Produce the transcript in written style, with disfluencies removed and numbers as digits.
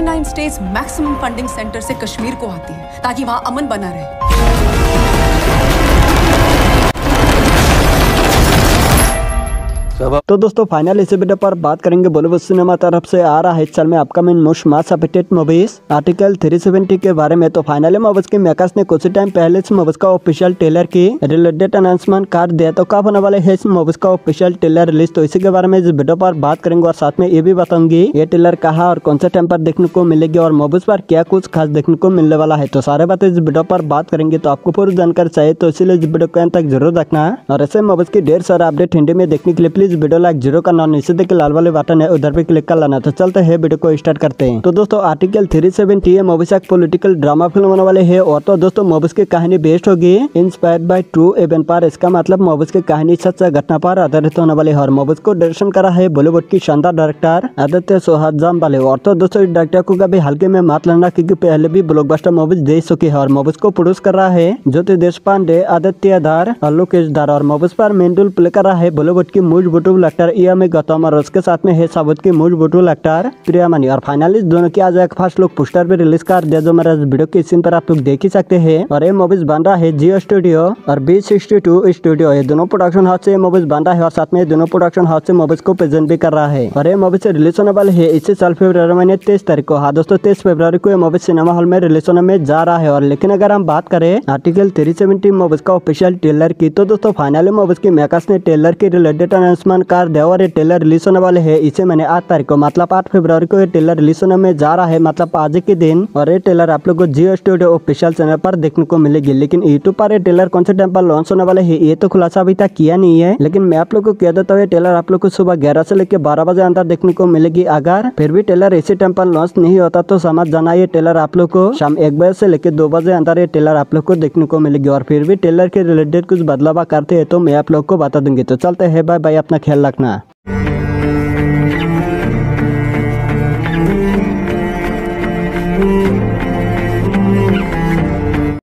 39 states maximum funding centre से कश्मीर को आती है ताकि वहां अमन बना रहे। तो दोस्तों फाइनल इसी वीडियो पर बात करेंगे बॉलीवुड सिनेमा तरफ से आ रहा है इस साल में upcoming most mass updated movies article 370 के बारे में। तो फाइनली मूवीज के मेकर्स ने कुछ टाइम पहले इस मूवीज का ऑफिशियल ट्रेलर की रिलेटेड अनाउंसमेंट कर दिया। तो कब होने वाले है इस मूवीज का ऑफिशियल ट्रेलर रिलीज, तो इसी के बारे में इस वीडियो पर बात करेंगे और साथ में ये भी बताऊंगी ये ट्रेलर कहाँ और कौन से टाइम पर देखने को मिलेगी और मूवीज पर क्या कुछ खास देखने को मिलने वाला है। तो सारे बातें इस वीडियो पर बात करेंगे, तो आपको पूरी जानकारी चाहिए तो इसीलिए इस वीडियो को अंत तक जरूर देखना है। और ऐसे मूवीज के ढेर सारे अपडेट हिंदी में देखने के लिए प्लीज वीडियो लाइक जरूर करना, नीचे देखिए लाल वाले बटन है उधर पे क्लिक कर लेना। तो चलते हैं वीडियो को स्टार्ट करते हैं। तो दोस्तों आर्टिकल 370 ये मूवी एक पॉलिटिकल ड्रामा फिल्म होने वाले है और तो दोस्तों मूवीज की कहानी बेस्ड होगी इंस्पायर्ड बाय ट्रू इवेंट पर। इसका मतलब मूवीज की कहानी सच घटना पर आधारित होने वाली है और मूवीज को डायरेक्शन करा है बॉलीवुड की शानदार डायरेक्टर आदित्य वाले। और तो दोस्तों इस डायरेक्टर को कभी हल्के में मत लेना क्योंकि पहले भी ब्लॉकबस्टर मूवीज देख चुकी है। और मूवीज को प्रोड्यूस कर रहा है ज्योति देशपांडे, आदित्य धार और लोकेश धार। और मूवीज पर मेन रोल प्ले कर रहा है बॉलीवुड की मूलभूतूल एक्टर यामी गौतम और उसके साथ में है साउथ की मूलभूतूल एक्टर प्रियामणि। और फाइनली दोनों की आज एक फर्स्ट लुक पोस्टर भी रिलीज कर दिया जो मेरा वीडियो के स्क्रीन पर आप लोग देख ही सकते हैं। और ये मूवीज बन रहा है जियो स्टूडियो और B62 स्टूडियो, ये दोनों प्रोडक्शन हाउस से मूवीज बन रहा है और साथ में दोनों प्रोडक्शन हाउस से मूवीज को प्रेजेंट भी कर रहा है। और ये मूवीज रिलीज होने वाली है इसी साल फेब्रुअरी महीने 23 तारीख को। हाँ दोस्तों 23 फरवरी को ये मूवीज सिनेमा हॉल में रिलीज होने में जा रहा है। और लेकिन अगर हम बात करें आर्टिकल 370 मूवीज का ऑफिशियल ट्रेलर की, तो दोस्तों फाइनली मूवीज के मेकर्स ने ट्रेलर के रिलेटेड अनाउंसमेंट कर दिया और ये ट्रेलर रिलीज होने वाले है इसे मैंने 8 तारीख को मतलब 8 फरवरी को ये ट्रेलर रिलीज होने में जा रहा है मतलब आज के दिन। और ये ट्रेलर आप लोग को जियो स्टूडियो ऑफिशियल चैनल पर देखने को मिलेगी। लेकिन यूट्यूब पर ये ट्रेलर कौन से टाइम पर लॉन्च होने वाले है ये तो खुलासा अभी तक किया नहीं है, लेकिन मैं आप लोग को कह देता हूँ ट्रेलर आप लोग को सुबह 11 से लेकर 12 बजे अंदर देखने को मिलेगी। अगर फिर भी ट्रेलर इसी टाइम पर लॉन्च नहीं होता तो समझ जाना ये ट्रेलर आप लोग को शाम 1 बजे से लेकर 2 बजे अंदर ये ट्रेलर आप लोग को देखने को मिलेगी। और फिर भी ट्रेलर के रिलेटेड कुछ बदलाव करते हैं तो मैं आप लोग को बता दूंगी। तो चलते हैं, बाय बाय, अपना ख्याल रखना।